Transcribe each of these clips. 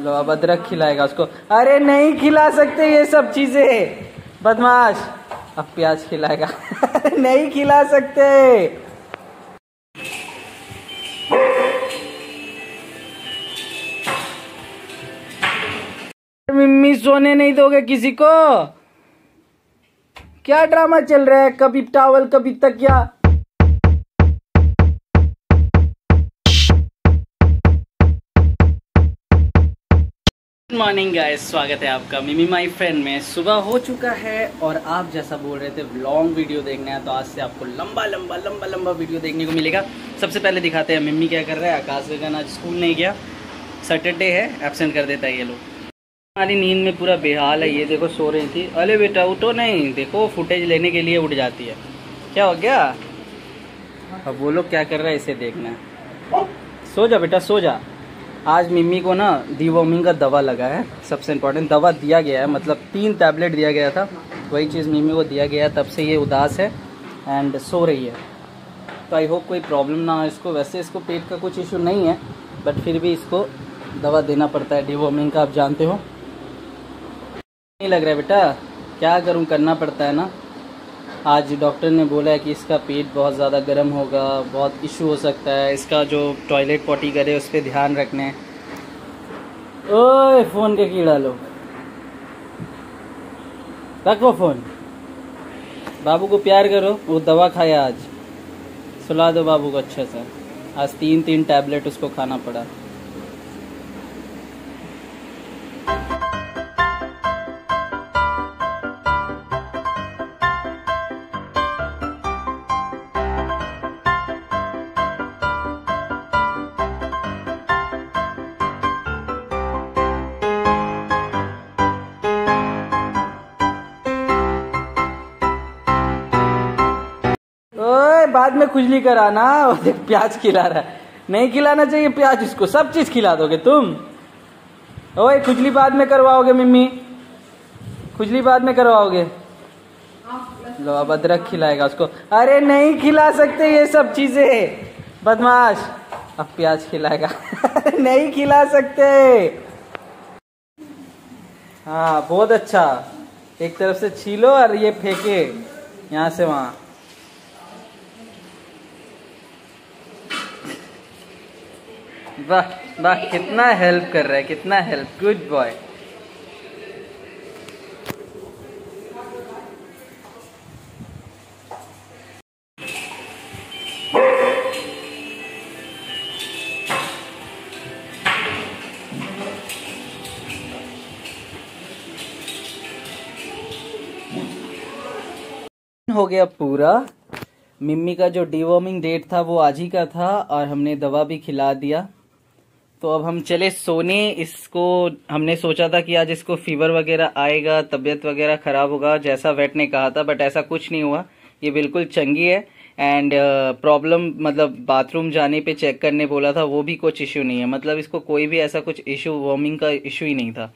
लो अब अदरक खिलाएगा उसको। अरे नहीं खिला सकते ये सब चीजें बदमाश। अब प्याज खिलाएगा। नहीं खिला सकते। मिम्मी सोने नहीं दोगे किसी को? क्या ड्रामा चल रहा है, कभी टॉवल कभी तकिया। गुड मॉर्निंग गाइस, स्वागत है आपका मिमी माई फ्रेंड में। सुबह हो चुका है और आप जैसा बोल रहे थे लॉन्ग वीडियो देखना है, तो आज से आपको लंबा लंबा लंबा लंबा वीडियो देखने को मिलेगा। सबसे पहले दिखाते हैं मिम्मी क्या कर रहा है। आकाश वेगन आज स्कूल नहीं गया, सैटरडे है, एब्सेंट कर देता है ये लोग। हमारी नींद में पूरा बेहाल है, ये देखो सो रही थी। अरे बेटा उठो, नहीं देखो फुटेज लेने के लिए उठ जाती है। क्या हो गया? अब वो लोग क्या कर रहा है इसे देखना है। सो जा बेटा सो जा। आज मिम्मी को ना डीवॉर्मिंग का दवा लगा है, सबसे इम्पोर्टेंट दवा दिया गया है, मतलब 3 टैबलेट दिया गया था, वही चीज़ मिम्मी को दिया गया है, तब से ये उदास है एंड सो रही है। तो आई होप कोई प्रॉब्लम ना हो इसको। वैसे इसको पेट का कुछ इशू नहीं है, बट फिर भी इसको दवा देना पड़ता है डीवॉर्मिंग का, आप जानते हो। नहीं लग रहा है बेटा, क्या करूं, करना पड़ता है ना। आज डॉक्टर ने बोला है कि इसका पेट बहुत ज़्यादा गर्म होगा, बहुत इशू हो सकता है। इसका जो टॉयलेट पॉटी करे उस पर ध्यान रखने। ओए फ़ोन के कीड़ा लो, रखो फ़ोन। बाबू को प्यार करो, वो दवा खाया आज, सुला दो बाबू को अच्छे से। आज 3 टैबलेट उसको खाना पड़ा। बाद में खुजली कराना। प्याज खिला रहा है, नहीं खिलाना चाहिए प्याज इसको, सब चीज खिला दोगे तुम। ओए खुजली बाद में करवाओगे मिम्मी, खुजली बाद में करवाओगे। लो अब अदरक खिलाएगा उसको। अरे नहीं खिला सकते ये सब चीजें बदमाश। अब प्याज खिलाएगा। नहीं खिला सकते। हाँ बहुत अच्छा, एक तरफ से छीलो और ये फेंके यहाँ से वहाँ। वाह वाह, कितना हेल्प कर रहा है, कितना हेल्प, गुड बॉय। हो गया पूरा। मिम्मी का जो डीवॉर्मिंग डेट था वो आज ही का था और हमने दवा भी खिला दिया। तो अब हम चले सोने। इसको हमने सोचा था कि आज इसको फीवर वगैरह आएगा, तबीयत वगैरह ख़राब होगा, जैसा वेट ने कहा था, बट ऐसा कुछ नहीं हुआ। ये बिल्कुल चंगी है एंड प्रॉब्लम मतलब बाथरूम जाने पे चेक करने बोला था, वो भी कुछ इश्यू नहीं है, मतलब इसको कोई भी ऐसा कुछ इशू वॉर्मिंग का इशू ही नहीं था।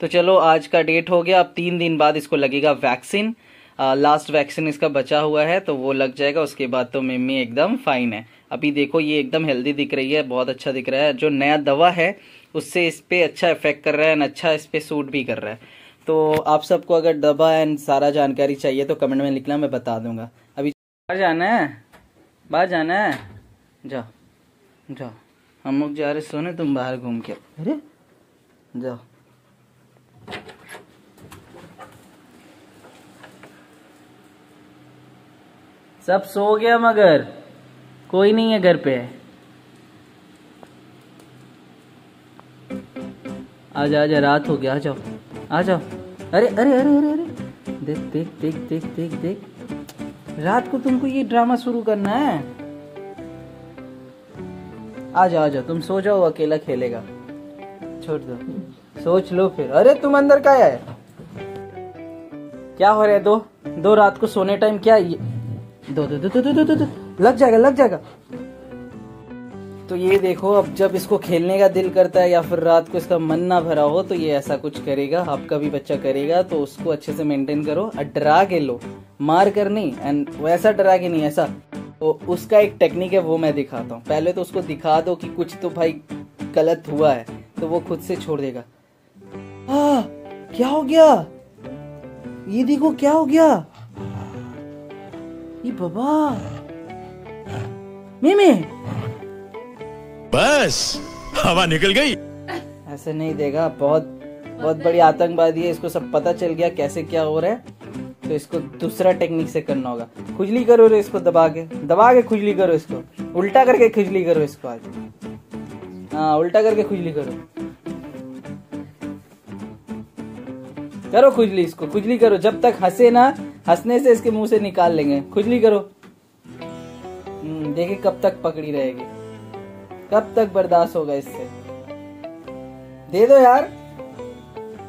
तो चलो आज का डेट हो गया। अब 3 दिन बाद इसको लगेगा वैक्सीन, लास्ट वैक्सीन इसका बचा हुआ है तो वो लग जाएगा। उसके बाद तो मिम्मी एकदम फाइन है। अभी देखो ये एकदम हेल्दी दिख रही है, बहुत अच्छा दिख रहा है। जो नया दवा है उससे इस पर अच्छा इफेक्ट कर रहा है एंड अच्छा इस पर सूट भी कर रहा है। तो आप सबको अगर दवा एंड सारा जानकारी चाहिए तो कमेंट में लिखना, मैं बता दूंगा। अभी बाहर जाना है, बाहर जाना है, जाओ जाओ, हम लोग जा रहे सोने, तुम बाहर घूम के। अरे जाओ सब सो गया, मगर कोई नहीं है घर पे। आजा आजा, रात हो गया, आ जाओ आ जाओ। अरे अरे अरे अरे अरे, देख देख देख देख देख देख, रात को तुमको ये ड्रामा शुरू करना है। आ जाओ तुम सो जाओ, अकेला खेलेगा, छोड़ दो, सोच लो फिर। अरे तुम अंदर क्या है, क्या हो रहा है? दो रात को सोने टाइम क्या है? दो लग जाएगा। तो ये देखो, अब जब इसको खेलने का दिल करता है या फिर रात को इसका मन ना भरा हो तो ये ऐसा कुछ करेगा। आपका भी बच्चा करेगा तो उसको अच्छे से मेंटेन करो, डरा के लो, मार कर नहीं, एंड वैसा डरा के नहीं ऐसा। तो उसका एक टेक्निक है वो मैं दिखाता हूँ। पहले तो उसको दिखा दो कि कुछ तो भाई गलत हुआ है, तो वो खुद से छोड़ देगा। आ, क्या हो गया? ये देखो क्या हो गया। ये बाबा मिमी, बस हवा निकल गई। ऐसे नहीं देगा, बहुत बड़ी आतंकवादी है, इसको सब पता चल गया कैसे क्या हो रहा है। तो इसको दूसरा टेक्निक से करना होगा। खुजली करो रे इसको, दबा के खुजली करो इसको, उल्टा करके खुजली करो इसको आज। हाँ, उल्टा करके खुजली करो, करो खुजली इसको, खुजली करो। जब तक हंसे ना, हंसने से इसके मुंह से निकाल लेंगे। खुजली करो, देखे कब तक पकड़ी रहेगी, कब तक बर्दाश्त होगा इससे। दे दो यार,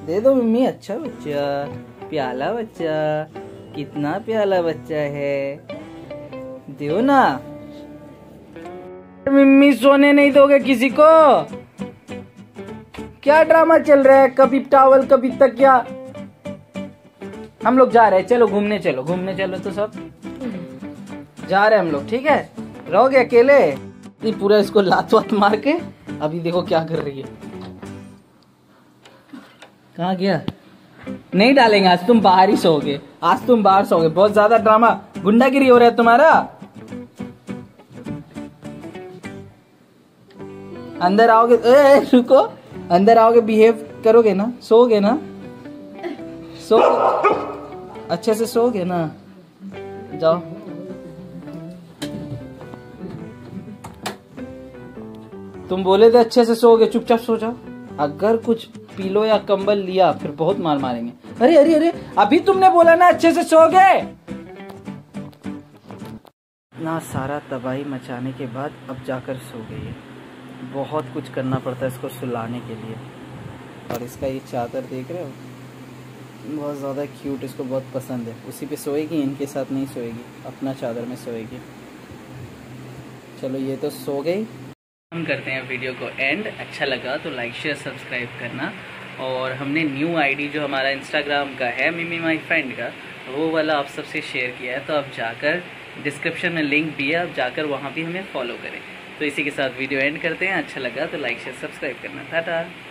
दे दो मिम्मी। अच्छा बच्चा, प्याला बच्चा, कितना प्याला बच्चा है, दो ना। मिम्मी सोने नहीं दोगे किसी को? क्या ड्रामा चल रहा है, कभी टॉवल कभी तकिया। हम लोग जा रहे हैं, चलो घूमने चलो, घूमने चलो। तो सब जा रहे हैं हम लोग, ठीक है? रहोगे अकेले? ये पूरा इसको लात वात मार के अभी देखो क्या कर रही है। कहाँ गया? नहीं डालेंगे आज, तुम बाहर ही सोओगे, आज तुम बाहर सोओगे। बहुत ज्यादा ड्रामा गुंडागिरी हो रहा है तुम्हारा। अंदर आओगे, ए रुको, अंदर आओगे, बिहेव करोगे ना, सोओगे ना, सो अच्छे से सोओगे ना। जाओ तुम बोले थे अच्छे से सोओगे, चुपचाप सो जाओ। अगर कुछ पीलो या कंबल लिया फिर बहुत मार मारेंगे। अरे अरे अरे, अभी तुमने बोला ना अच्छे से सोओगे। इतना सारा तबाही मचाने के बाद अब जाकर सो गई है। बहुत कुछ करना पड़ता है इसको सुलाने के लिए। और इसका ये चादर देख रहे हो, बहुत ज़्यादा क्यूट, इसको बहुत पसंद है। उसी पे सोएगी, इनके साथ नहीं सोएगी, अपना चादर में सोएगी। चलो ये तो सो गई। हम करते हैं वीडियो को एंड। अच्छा लगा तो लाइक शेयर सब्सक्राइब करना। और हमने न्यू आईडी जो हमारा इंस्टाग्राम का है, मिमी माय फ्रेंड का, वो वाला आप सबसे शेयर किया है। तो आप जाकर, डिस्क्रिप्शन में लिंक भी है, आप जाकर वहाँ भी हमें फॉलो करें। तो इसी के साथ वीडियो एंड करते हैं। अच्छा लगा तो लाइक शेयर सब्सक्राइब करना। टाटा।